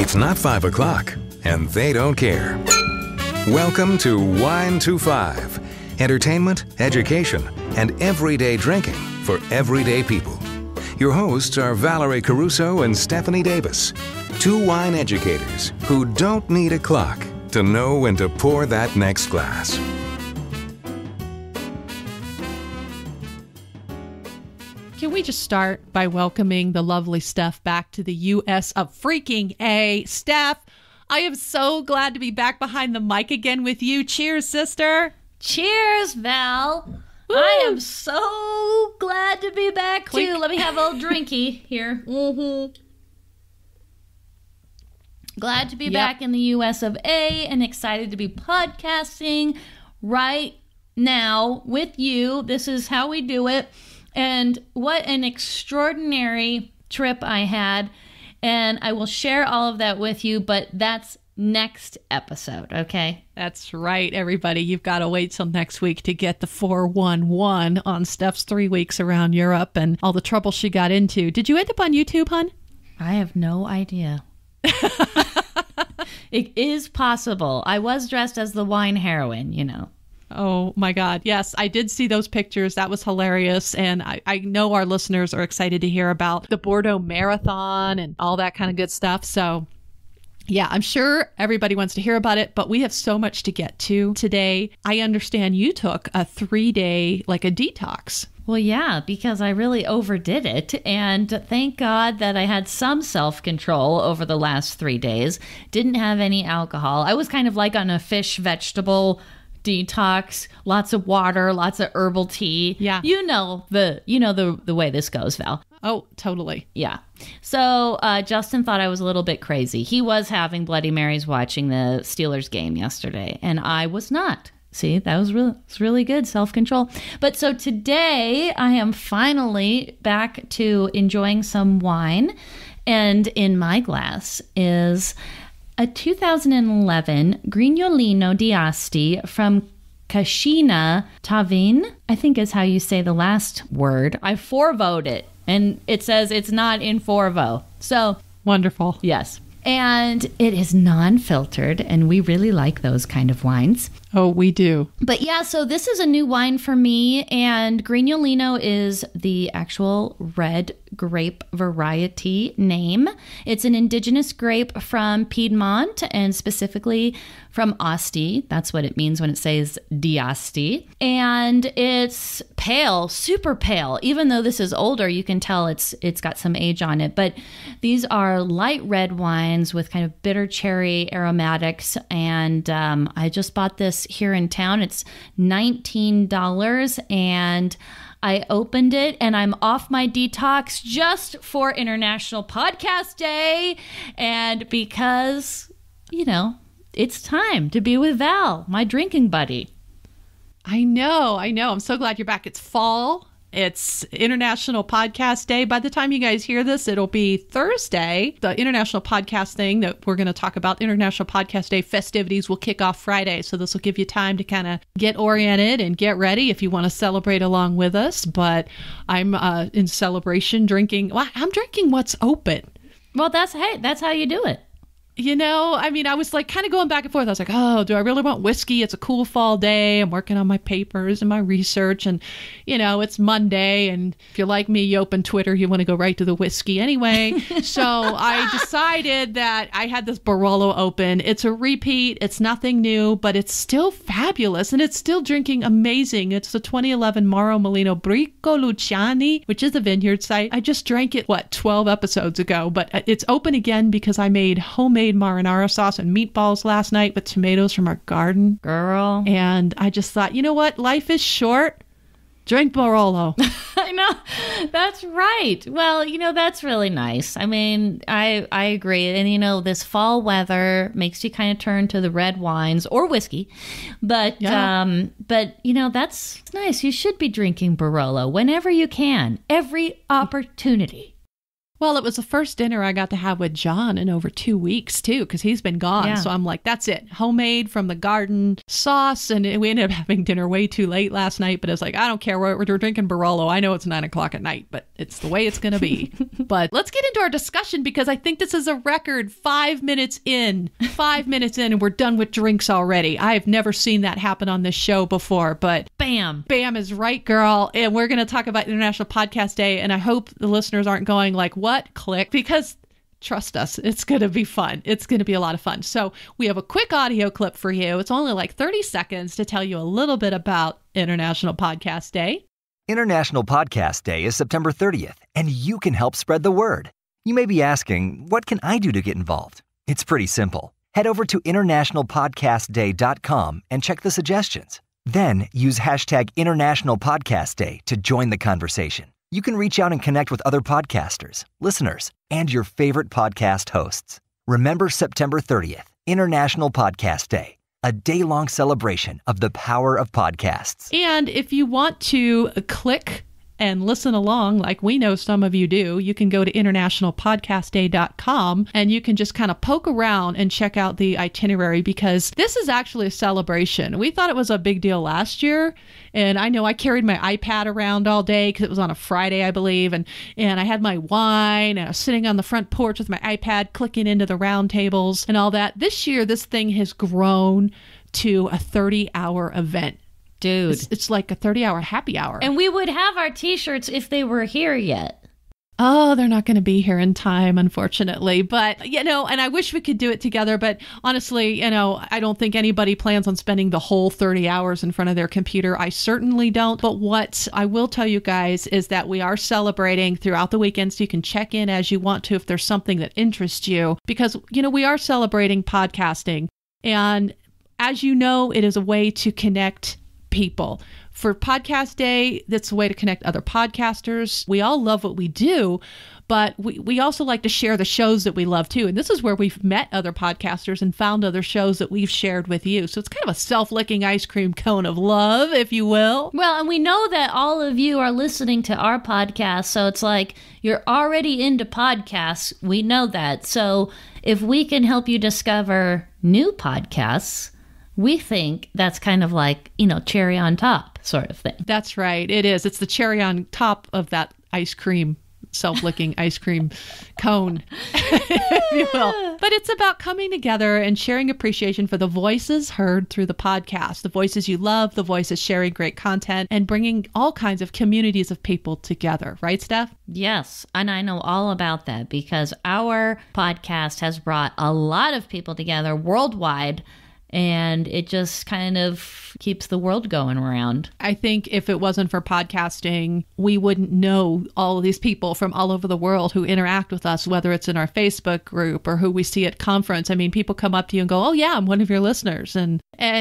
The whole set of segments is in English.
It's not 5 o'clock, and they don't care. Welcome to Wine 25, entertainment, education, and everyday drinking for everyday people. Your hosts are Valerie Caruso and Stephanie Davis, two wine educators who don't need a clock to know when to pour that next glass. Can we just start by welcoming the lovely Steph back to the U.S. of freaking A? Steph, I am so glad to be back behind the mic again with you. Cheers, sister. Cheers, Val. Woo. I am so glad to be back, too. Let me have a little drinky here. Mm-hmm. Glad to be back in the U.S. of A and excited to be podcasting right now with you. This is how we do it. And what an extraordinary trip I had. And I will share all of that with you, but that's next episode, okay? That's right, everybody. You've got to wait till next week to get the 411 on Steph's 3 weeks around Europe and all the trouble she got into. Did you end up on YouTube, hon? I have no idea. It is possible. I was dressed as the wine heroine, you know. Oh, my God. Yes, I did see those pictures. That was hilarious. And I know our listeners are excited to hear about the Bordeaux Marathon and all that kind of good stuff. So, yeah, I'm sure everybody wants to hear about it. But we have so much to get to today. I understand you took a 3-day, like a detox. Well, yeah, because I really overdid it. And thank God that I had some self-control over the last 3 days. Didn't have any alcohol. I was kind of like on a fish vegetable detox, lots of water, lots of herbal tea. Yeah. You know the way this goes, Val. Oh, totally. Yeah. So Justin thought I was a little bit crazy. He was having Bloody Marys watching the Steelers game yesterday, and I was not. See, that was really good self-control. But so today I am finally back to enjoying some wine, and in my glass is a 2011 Grignolino d'Asti from Cascina Tavin, I think is how you say the last word. I Forvoed it, and it says it's not in Forvo. So wonderful. Yes. And it is non-filtered, and we really like those kind of wines. Oh, we do. But yeah, so this is a new wine for me, and Grignolino is the actual red grape variety name. It's an indigenous grape from Piedmont, and specifically from Asti. That's what it means when it says d'Asti. And it's pale, super pale. Even though this is older, you can tell it's got some age on it. But these are light red wines with kind of bitter cherry aromatics. And I just bought this here in town. It's $19, and I opened it, and I'm off my detox just for International Podcast Day, and because, you know, it's time to be with Val, my drinking buddy. I know. I'm so glad you're back. It's fall. It's International Podcast Day. By the time you guys hear this, it'll be Thursday. The International Podcast thing that we're going to talk about, International Podcast Day festivities, will kick off Friday. So this will give you time to kind of get oriented and get ready if you want to celebrate along with us. But I'm in celebration drinking. Well, I'm drinking what's open. Well, that's how you do it. You know, I mean, I was like kind of going back and forth. I was like, oh, do I really want whiskey? It's a cool fall day. I'm working on my papers and my research. And, you know, it's Monday. And if you're like me, you open Twitter, you want to go right to the whiskey anyway. So I decided that I had this Barolo open. It's a repeat. It's nothing new, but it's still fabulous. And it's still drinking amazing. It's the 2011 Mauro Molino Brico Luciani, which is a vineyard site. I just drank it, 12 episodes ago. But it's open again because I made homemade marinara sauce and meatballs last night with tomatoes from our garden. Girl. And I just thought, you know what? Life is short. Drink Barolo. I know. That's right. Well, you know, that's really nice. I mean, I agree. And, you know, this fall weather makes you kind of turn to the red wines or whiskey. But, yeah. But you know, that's nice. You should be drinking Barolo whenever you can. Every opportunity. Well, it was the first dinner I got to have with John in over 2 weeks, too, because he's been gone. Yeah. So I'm like, that's it. Homemade from the garden sauce. And we ended up having dinner way too late last night. But it's like, I don't care. We're drinking Barolo. I know it's 9 o'clock at night, but it's the way it's going to be. But let's get into our discussion, because I think this is a record. 5 minutes in. 5 minutes in and we're done with drinks already. I've never seen that happen on this show before. But bam. Bam is right, girl. And we're going to talk about International Podcast Day. And I hope the listeners aren't going like, what? Click, because trust us, it's going to be fun. It's going to be a lot of fun. So we have a quick audio clip for you. It's only like 30 seconds to tell you a little bit about International Podcast Day. International Podcast Day is September 30th, and you can help spread the word. You may be asking, what can I do to get involved? It's pretty simple. Head over to internationalpodcastday.com and check the suggestions. Then use hashtag International Podcast Day to join the conversation. You can reach out and connect with other podcasters, listeners, and your favorite podcast hosts. Remember September 30th, International Podcast Day, a day-long celebration of the power of podcasts. And if you want to click and listen along, like we know some of you do, you can go to internationalpodcastday.com and you can just kind of poke around and check out the itinerary, because this is actually a celebration. We thought it was a big deal last year, and I know I carried my iPad around all day because it was on a Friday, I believe, and I had my wine and I was sitting on the front porch with my iPad clicking into the round tables and all that. This year, this thing has grown to a 30-hour event. Dude, it's like a 30-hour happy hour. And we would have our T-shirts if they were here yet. Oh, they're not going to be here in time, unfortunately. But, you know, and I wish we could do it together. But honestly, you know, I don't think anybody plans on spending the whole 30 hours in front of their computer. I certainly don't. But what I will tell you guys is that we are celebrating throughout the weekend. So you can check in as you want to if there's something that interests you. Because, you know, we are celebrating podcasting. And as you know, it is a way to connect people. For Podcast Day, that's a way to connect other podcasters. We all love what we do, but we also like to share the shows that we love too. And this is where we've met other podcasters and found other shows that we've shared with you. So it's kind of a self-licking ice cream cone of love, if you will. Well, and we know that all of you are listening to our podcast. So it's like you're already into podcasts. We know that. So if we can help you discover new podcasts, we think that's kind of like, you know, cherry on top sort of thing. That's right. It is. It's the cherry on top of that ice cream, self-licking ice cream cone, if you will. But it's about coming together and sharing appreciation for the voices heard through the podcast, the voices you love, the voices sharing great content, and bringing all kinds of communities of people together. Right, Steph? Yes. And I know all about that because our podcast has brought a lot of people together worldwide. And it just kind of keeps the world going around. I think if it wasn't for podcasting, we wouldn't know all of these people from all over the world who interact with us, whether it's in our Facebook group or who we see at conference. I mean, people come up to you and go, oh, yeah, I'm one of your listeners. And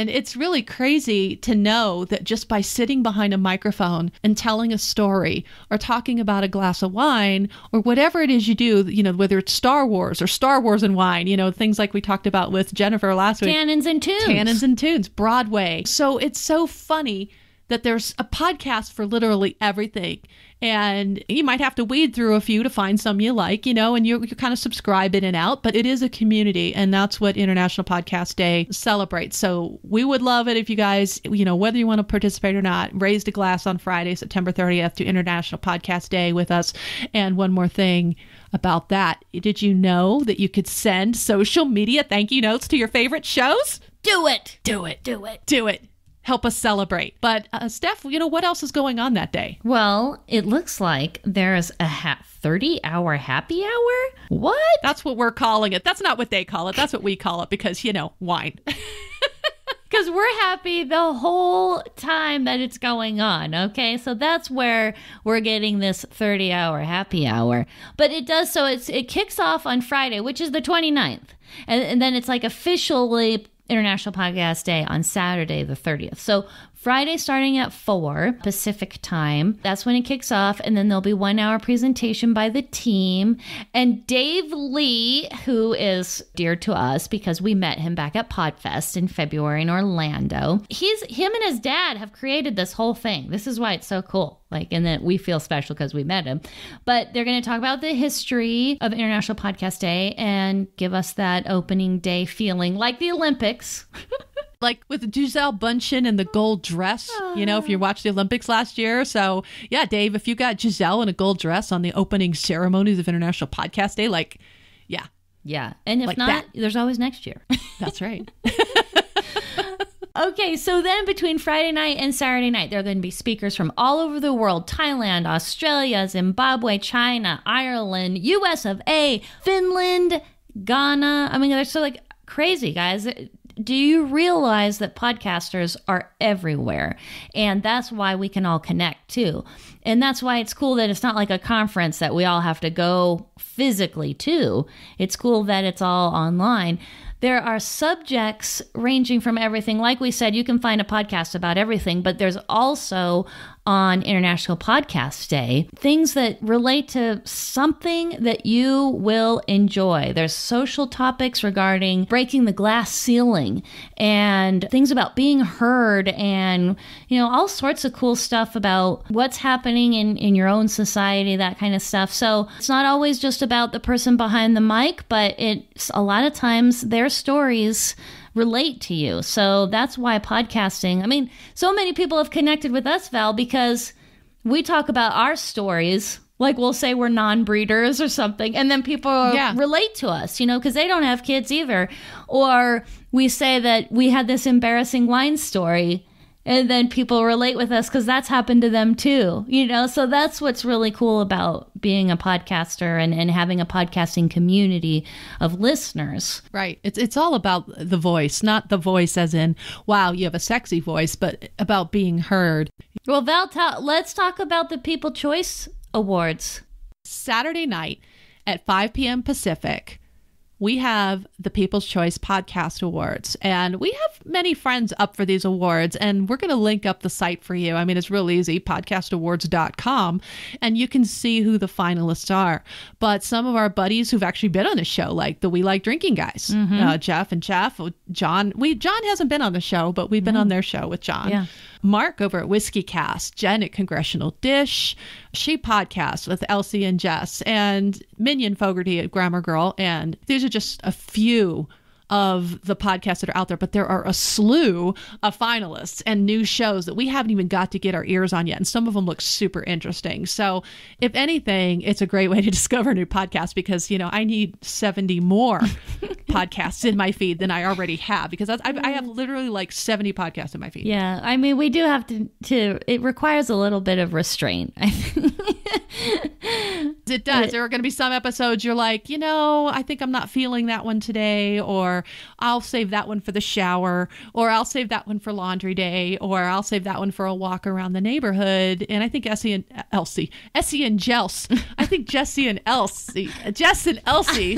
it's really crazy to know that just by sitting behind a microphone and telling a story or talking about a glass of wine or whatever it is you do, you know, whether it's Star Wars or Star Wars and wine, you know, things like we talked about with Jennifer last week. Tannins and Tunes, Broadway. So it's so funny that there's a podcast for literally everything. And you might have to wade through a few to find some you like, you know, and you kind of subscribe in and out. But it is a community. And that's what International Podcast Day celebrates. So we would love it if you guys, you know, whether you want to participate or not, raised a glass on Friday, September 30th to International Podcast Day with us. And one more thing about that. Did you know that you could send social media thank you notes to your favorite shows? Do it. Do it. Do it. Do it. Help us celebrate. But Steph, you know, what else is going on that day? Well, it looks like there's a 30-hour happy hour. What? That's what we're calling it. That's not what they call it. That's what we call it because, you know, wine. Because we're happy the whole time that it's going on, okay? So that's where we're getting this 30-hour happy hour. But it does, so it kicks off on Friday, which is the 29th. And then it's like officially International Podcast Day on Saturday the 30th. So Friday starting at 4 Pacific time. That's when it kicks off. And then there'll be 1 hour presentation by the team. And Dave Lee, who is dear to us because we met him back at Podfest in February in Orlando. Him and his dad have created this whole thing. This is why it's so cool. And then we feel special because we met him. But they're going to talk about the history of International Podcast Day and give us that opening day feeling like the Olympics. Like with Giselle Bündchen and the gold dress, you know, if you watched the Olympics last year. So yeah, Dave, if you got Giselle in a gold dress on the opening ceremonies of International Podcast Day, like, yeah. Yeah. And if like not, there's always next year. That's right. Okay, so then between Friday night and Saturday night, there are going to be speakers from all over the world. Thailand, Australia, Zimbabwe, China, Ireland, US of A, Finland, Ghana. I mean, they're so like crazy, guys. Do you realize that podcasters are everywhere? And that's why we can all connect too. And that's why it's cool that it's not like a conference that we all have to go physically to. It's cool that it's all online. There are subjects ranging from everything. Like we said, you can find a podcast about everything, but there's also on International Podcast Day things that relate to something that you will enjoy. There's social topics regarding breaking the glass ceiling and things about being heard and, you know, all sorts of cool stuff about what's happening in your own society, that kind of stuff. So it's not always just about the person behind the mic, but it's a lot of times they're stories relate to you. So that's why podcasting, I mean, so many people have connected with us, Val, because we talk about our stories. Like we'll say we're non-breeders or something, and then people relate to us, you know, because they don't have kids either. Or we say that we had this embarrassing wine story, and then people relate with us because that's happened to them too, you know. So that's what's really cool about being a podcaster and having a podcasting community of listeners. Right. It's all about the voice, not the voice as in, wow, you have a sexy voice, but about being heard. Well, Val, let's talk about the People Choice Awards. Saturday night at 5 p.m. Pacific, we have the People's Choice Podcast Awards, and we have many friends up for these awards, and we're going to link up the site for you. I mean, it's real easy, podcastawards.com, and you can see who the finalists are. But some of our buddies who've actually been on the show, like the We Like Drinking Guys, Jeff and Jeff, John. John hasn't been on the show, but we've been on their show with John. Yeah. Mark over at WhiskeyCast, Jen at Congressional Dish, She Podcasts with Elsie and Jess, and Minion Fogarty at Grammar Girl. And these are just a few of the podcasts that are out there, but there are a slew of finalists and new shows that we haven't even got to get our ears on yet. And some of them look super interesting. So if anything, it's a great way to discover new podcasts because, you know, I need 70 more podcasts in my feed than I already have because I have literally like 70 podcasts in my feed. Yeah. I mean, we do have to it requires a little bit of restraint. I think. It does. There are going to be some episodes you're like, you know, I think I'm not feeling that one today, or I'll save that one for the shower, or I'll save that one for laundry day, or I'll save that one for a walk around the neighborhood. And I think Jess and Elsie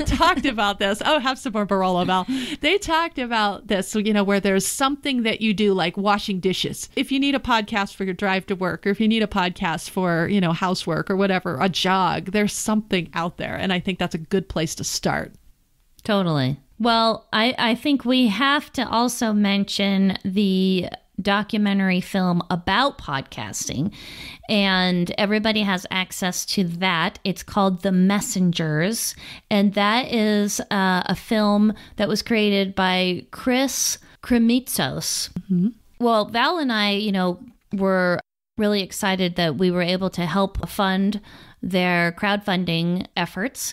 talked about this. Oh, have some more Barolo, Val. They talked about this, you know, where there's something that you do like washing dishes. If you need a podcast for your drive to work, or if you need a podcast for, you know, housework or whatever, a jog, there's something out there. And I think that's a good place to start. Totally. Well, I think we have to also mention the documentary film about podcasting, and everybody has access to that. It's called The Messengers, and that is a film that was created by Chris Kremizos. Well, Val and I, you know, were really excited that we were able to help fund their crowdfunding efforts.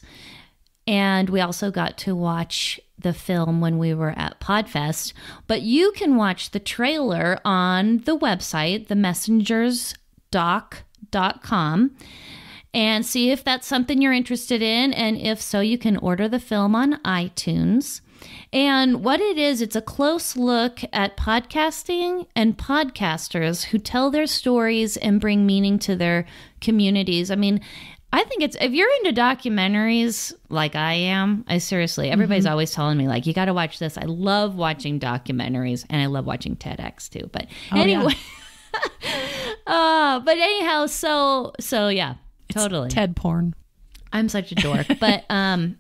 And we also got to watch the film when we were at Podfest. But you can watch the trailer on the website, themessengersdoc.com, and see if that's something you're interested in. And if so, you can order the film on iTunes. And what it is, it's a close look at podcasting and podcasters who tell their stories and bring meaning to their communities. I mean, I think it's, if you're into documentaries like I am, I seriously, everybody's always telling me like, you got to watch this. I love watching documentaries, and I love watching TEDx too. But anyway. Yeah. But anyhow, so yeah, totally. It's TED porn. I'm such a dork. But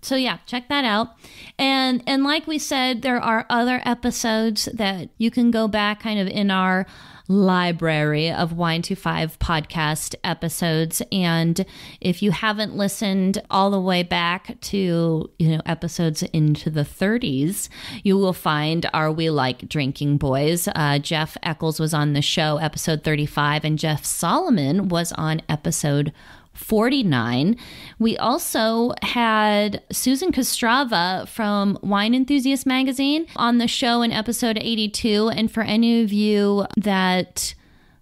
so yeah, check that out. And like we said, there are other episodes that you can go back kind of in our library of Wine25 podcast episodes. And if you haven't listened all the way back to, you know, episodes into the 30s, you will find our We Like Drinking Boys. Jeff Eccles was on the show, episode 35, and Jeff Solomon was on episode 49. We also had Susan Kostrava from Wine Enthusiast Magazine on the show in episode 82. And for any of you that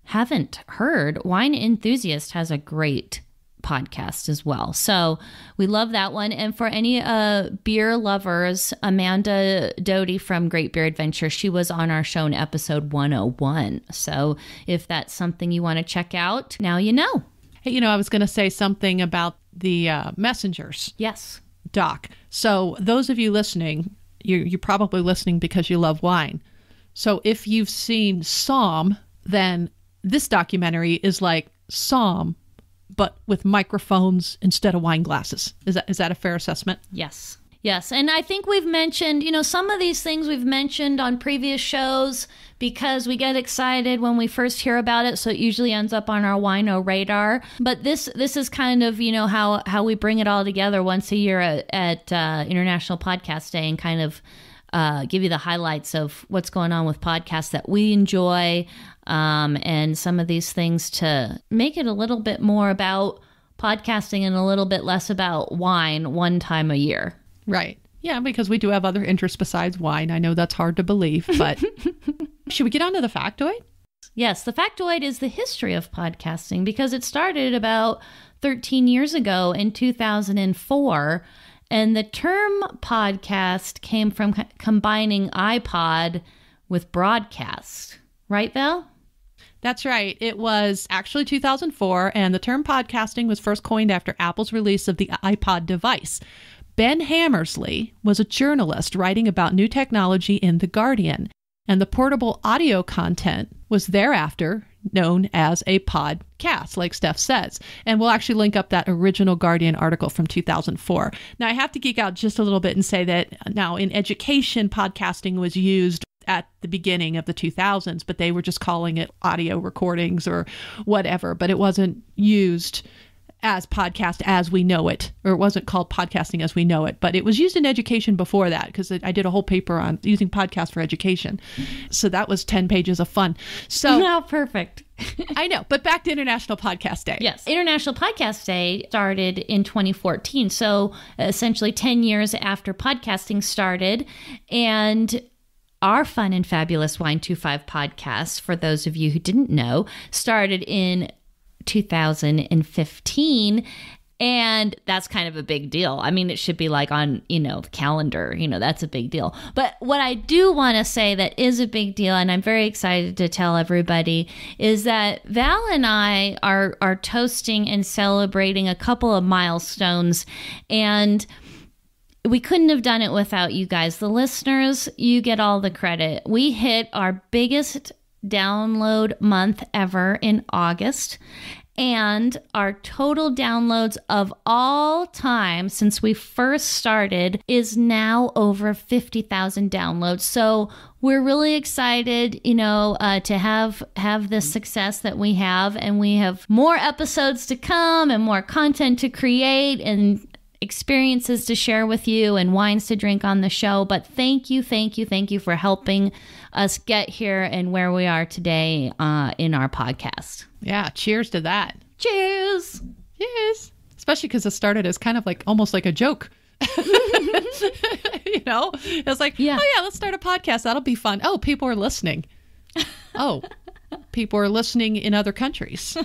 haven't heard, Wine Enthusiast has a great podcast as well. So we love that one. And for any beer lovers, Amanda Doty from Great Beer Adventure, she was on our show in episode 101. So if that's something you want to check out, now you know. You know, I was going to say something about the messengers. Yes. Doc. So those of you listening, you're probably listening because you love wine. So if you've seen Som, then this documentary is like Som, but with microphones instead of wine glasses. Is that a fair assessment? Yes. Yes. And I think we've mentioned, you know, some of these things we've mentioned on previous shows because we get excited when we first hear about it. So it usually ends up on our wino radar. But this is kind of, you know, how we bring it all together once a year at International Podcast Day and kind of give you the highlights of what's going on with podcasts that we enjoy and some of these things to make it a little bit more about podcasting and a little bit less about wine one time a year. Right. Yeah, because we do have other interests besides wine. I know that's hard to believe, but should we get on to the factoid? Yes, the factoid is the history of podcasting because it started about 13 years ago in 2004. And the term podcast came from combining iPod with broadcast. Right, Val? That's right. It was actually 2004. And the term podcasting was first coined after Apple's release of the iPod device. Ben Hammersley was a journalist writing about new technology in The Guardian, and the portable audio content was thereafter known as a podcast, like Steph says. And we'll actually link up that original Guardian article from 2004. Now, I have to geek out just a little bit and say that now in education, podcasting was used at the beginning of the 2000s, but they were just calling it audio recordings or whatever, but it wasn't used as podcast as we know it, or it wasn't called podcasting as we know it, but it was used in education before that because I did a whole paper on using podcasts for education. So that was 10 pages of fun. So now perfect. I know, but back to International Podcast Day. Yes. International Podcast Day started in 2014. So essentially 10 years after podcasting started. And our fun and fabulous Wine25 podcast, for those of you who didn't know, started in 2015, and that's kind of a big deal. I mean, it should be like on, you know, the calendar, you know, that's a big deal. But what I do want to say that is a big deal, and I'm very excited to tell everybody, is that Val and I are toasting and celebrating a couple of milestones, and we couldn't have done it without you guys, the listeners. You get all the credit. We hit our biggest download month ever in August, and our total downloads of all time since we first started is now over 50,000 downloads. So we're really excited, you know, to have this success that we have, and we have more episodes to come and more content to create and experiences to share with you and wines to drink on the show. But thank you, thank you, thank you for helping us get here and where we are today in our podcast. Yeah, cheers to that. Cheers. Cheers. Especially because it started as kind of like almost like a joke. You know, it was like, yeah. Oh yeah, let's start a podcast. That'll be fun. Oh, people are listening. Oh, people are listening in other countries.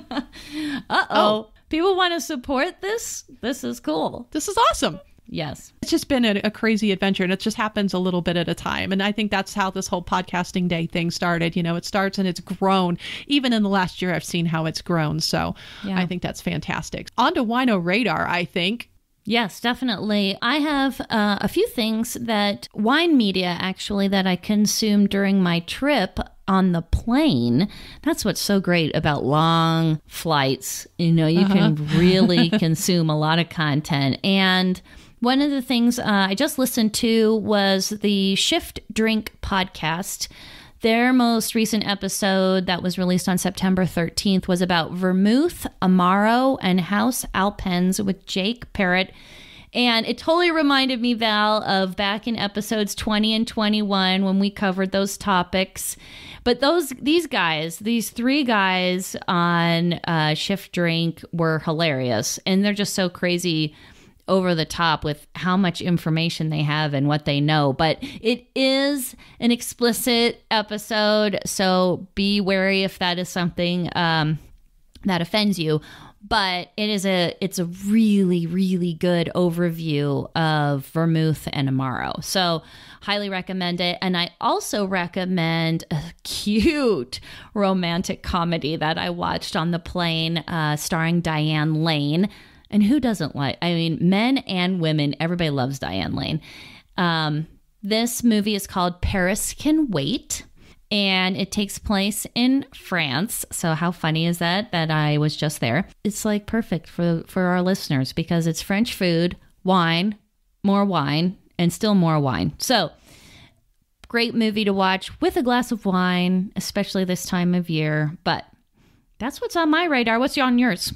Oh. People want to support this? This is cool. This is awesome. Yes. It's just been a crazy adventure, and it just happens a little bit at a time. And I think that's how this whole podcasting day thing started. You know, it starts and it's grown. Even in the last year, I've seen how it's grown. So yeah. I think that's fantastic. On to Wino Radar, I think. Yes, definitely. I have a few things that wine media, actually, that I consume during my trip on the plane. That's what's so great about long flights. You know, you can really consume a lot of content. And one of the things I just listened to was the Shift Drink podcast. Their most recent episode that was released on September 13th was about Vermouth, Amaro, and House Alpens with Jake Parrott. And it totally reminded me, Val, of back in episodes 20 and 21 when we covered those topics. But these three guys on Shift Drink were hilarious. And they're just so crazy over the top with how much information they have and what they know. But it is an explicit episode, so be wary if that is something that offends you. But it's a really, really good overview of Vermouth and Amaro. So highly recommend it. And I also recommend a cute romantic comedy that I watched on the plane starring Diane Lane. And who doesn't like, I mean, men and women, everybody loves Diane Lane. This movie is called Paris Can Wait, and it takes place in France. So how funny is that I was just there? It's like perfect for our listeners because it's French food, wine, more wine, and still more wine. So great movie to watch with a glass of wine, especially this time of year. But that's what's on my radar. What's on yours?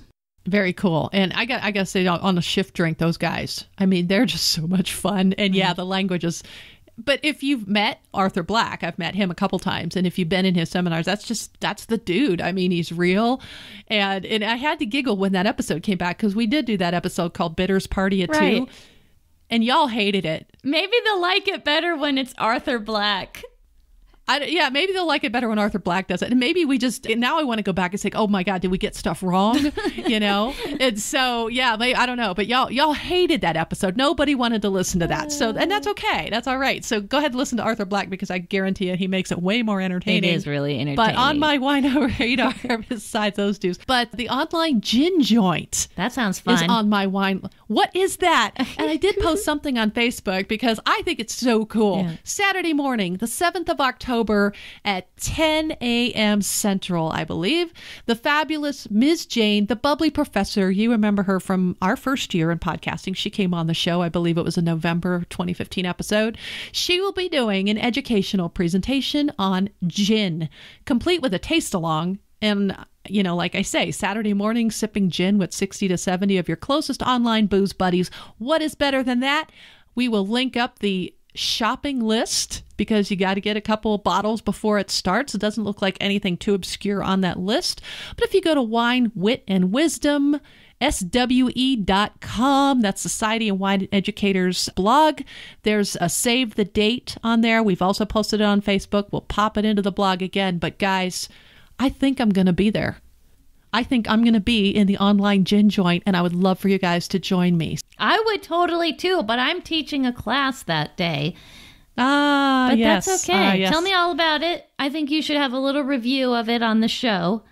Very cool. And I gotta say, on a Shift Drink, those guys, I mean, they're just so much fun. And yeah, the language is, but if you've met Arthur Black, I've met him a couple times. And if you've been in his seminars, that's the dude. I mean, he's real. And I had to giggle when that episode came back, because we did do that episode called Bitters Party at Two. And y'all hated it. Maybe they'll like it better when it's Arthur Black. Yeah, maybe they'll like it better when Arthur Black does it. And maybe now I want to go back and say, oh my God, did we get stuff wrong? You know? And so, yeah, I don't know. But y'all hated that episode. Nobody wanted to listen to that. So, and that's okay. That's all right. So go ahead and listen to Arthur Black, because I guarantee you he makes it way more entertaining. It is really entertaining. But on my wino radar, besides those dudes, but the online gin joint. That sounds fun. Is on my wine. What is that? And I did post something on Facebook because I think it's so cool. Yeah. Saturday morning, the 7th of October, at 10 a.m. Central, I believe, the fabulous Ms. Jane, the bubbly professor. You remember her from our first year in podcasting. She came on the show. I believe it was a November 2015 episode. She will be doing an educational presentation on gin, complete with a taste along. And, you know, like I say, Saturday morning, sipping gin with 60 to 70 of your closest online booze buddies. What is better than that? We will link up the shopping list, because you got to get a couple of bottles before it starts. It doesn't look like anything too obscure on that list. But if you go to Wine, Wit, and Wisdom, SWE.com, that's Society of Wine Educators blog, there's a save the date on there. We've also posted it on Facebook. We'll pop it into the blog again. But guys, I think I'm going to be there. I think I'm going to be in the online gin joint, and I would love for you guys to join me. I would totally too, but I'm teaching a class that day. But yes. That's okay. Yes. Tell me all about it. I think you should have a little review of it on the show.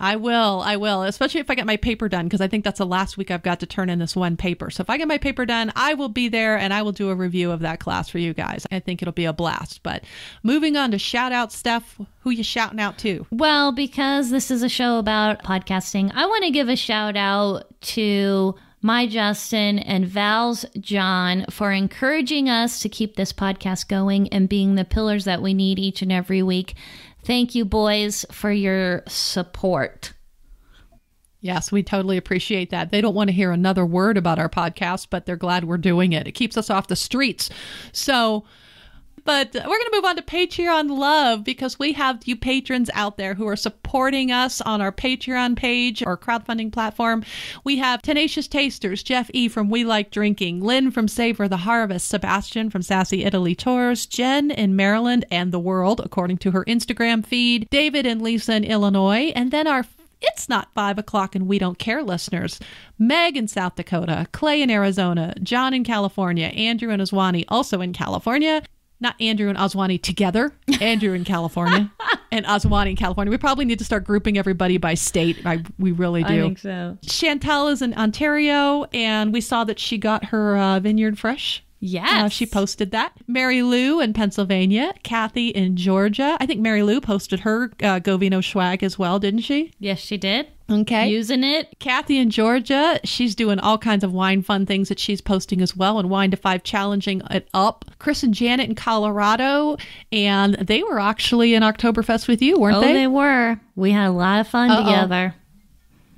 I will, especially if I get my paper done, because I think that's the last week I've got to turn in this one paper. So if I get my paper done, I will be there and I will do a review of that class for you guys. I think it'll be a blast. But moving on to shout out, Steph, who you shouting out to? Well, because this is a show about podcasting, I want to give a shout out to my Justin and Val's John for encouraging us to keep this podcast going and being the pillars that we need each and every week. Thank you, boys, for your support. Yes, we totally appreciate that. They don't want to hear another word about our podcast, but they're glad we're doing it. It keeps us off the streets. So, but we're going to move on to Patreon love, because we have you patrons out there who are supporting us on our Patreon page or crowdfunding platform. We have Tenacious Tasters, Jeff E. from We Like Drinking, Lynn from Savor the Harvest, Sebastian from Sassy Italy Tours, Jen in Maryland and the world, according to her Instagram feed, David and Lisa in Illinois, and then our It's Not 5 o'clock and We Don't Care listeners, Meg in South Dakota, Clay in Arizona, John in California, Andrew and Aswani also in California. Not Andrew and Aswani together. Andrew in California and Aswani in California. We probably need to start grouping everybody by state. We really do. I think so. Chantal is in Ontario, and we saw that she got her Vineyard Fresh Yes. She posted that. Mary Lou in Pennsylvania. Kathy in Georgia. I think Mary Lou posted her Govino swag as well, didn't she? Yes, she did. Okay. Using it. Kathy in Georgia, she's doing all kinds of wine fun things that she's posting as well, and Wine to Five challenging it up. Chris and Janet in Colorado, and they were actually in Oktoberfest with you, weren't they? Oh, they were. We had a lot of fun together.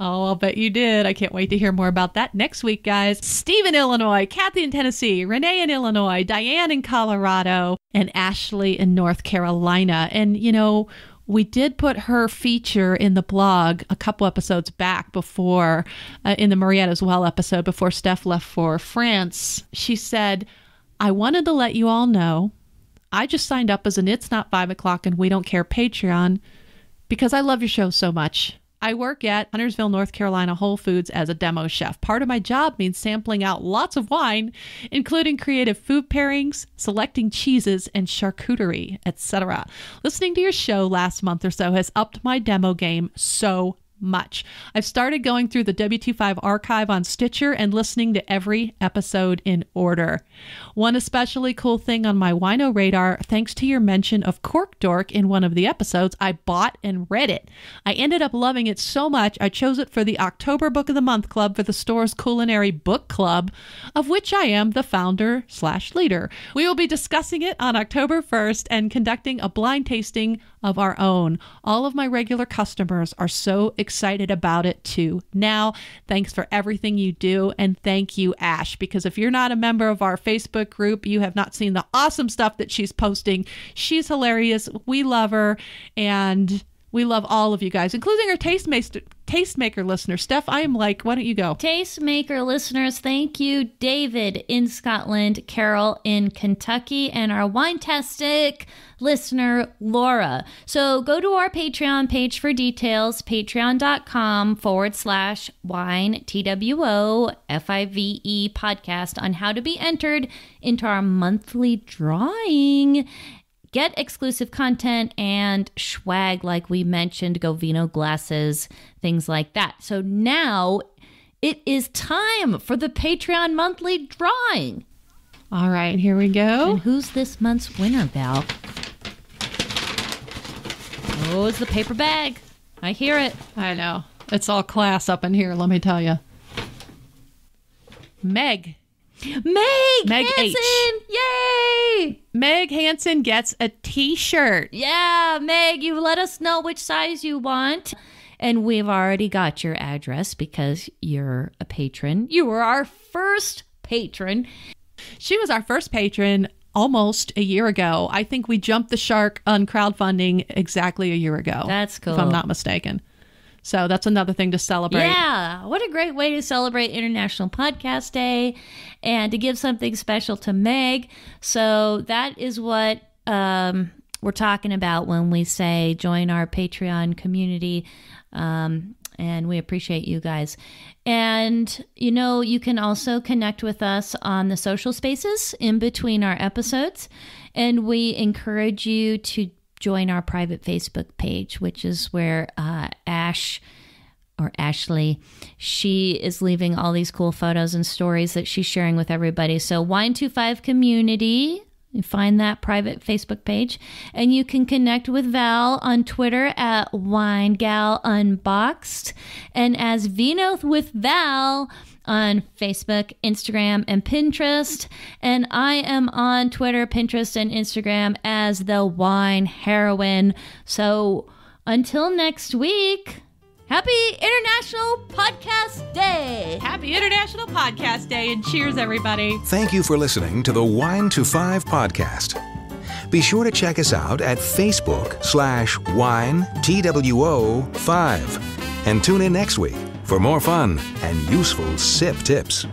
Oh, I'll bet you did. I can't wait to hear more about that next week, guys. Steve in Illinois, Kathy in Tennessee, Renee in Illinois, Diane in Colorado, and Ashley in North Carolina. And, you know, we did put her feature in the blog a couple episodes back before, in the Marietta's Well episode, before Steph left for France. She said, I wanted to let you all know I just signed up as an It's Not 5 O'Clock and We Don't Care Patreon because I love your show so much. I work at Huntersville, North Carolina Whole Foods as a demo chef. Part of my job means sampling out lots of wine, including creative food pairings, selecting cheeses and charcuterie, etc. Listening to your show last month or so has upped my demo game so much. I've started going through the WT5 archive on Stitcher and listening to every episode in order. One especially cool thing on my wino radar, thanks to your mention of Cork Dork in one of the episodes, I bought and read it. I ended up loving it so much, I chose it for the October Book of the Month Club for the store's culinary book club, of which I am the founder/leader. We will be discussing it on October 1st and conducting a blind tasting of our own. All of my regular customers are so excited about it too. Now, thanks for everything you do, and thank you, Ash, because if you're not a member of our Facebook group, you have not seen the awesome stuff that she's posting. She's hilarious. We love her, and we love all of you guys, including our Tastemaker listeners. Steph, I am like, why don't you go? Tastemaker listeners, thank you. David in Scotland, Carol in Kentucky, and our wine-tastic listener, Laura. So go to our Patreon page for details, patreon.com/WhineTWOFIVE podcast, on how to be entered into our monthly drawing. Get exclusive content and swag, like we mentioned, Govino glasses, things like that. So now it is time for the Patreon monthly drawing. All right, here we go. And who's this month's winner, Val? Oh, it's the paper bag. I hear it. I know. It's all class up in here, let me tell you. Meg Hansen! H. Yay! Meg Hansen gets a t-shirt. Yeah, Meg, you let us know which size you want. And we've already got your address because you're a patron. You were our first patron. She was our first patron almost a year ago. I think we jumped the shark on crowdfunding exactly a year ago. That's cool. If I'm not mistaken. So that's another thing to celebrate. Yeah, what a great way to celebrate International Podcast Day and to give something special to Meg. So that is what we're talking about when we say join our Patreon community. And we appreciate you guys. And, you know, you can also connect with us on the social spaces in between our episodes. And we encourage you to join our private Facebook page, which is where Ash or Ashley, she is leaving all these cool photos and stories that she's sharing with everybody. So Wine25 Community, you find that private Facebook page. And you can connect with Val on Twitter at WineGalUnboxed and as Vino with Val on Facebook, Instagram, and Pinterest. And I am on Twitter, Pinterest, and Instagram as The Wine Heroine. So until next week, happy International Podcast Day! Happy International Podcast Day, and cheers, everybody. Thank you for listening to the Wine25 podcast. Be sure to check us out at Facebook/WineTWO5 and tune in next week for more fun and useful sip tips.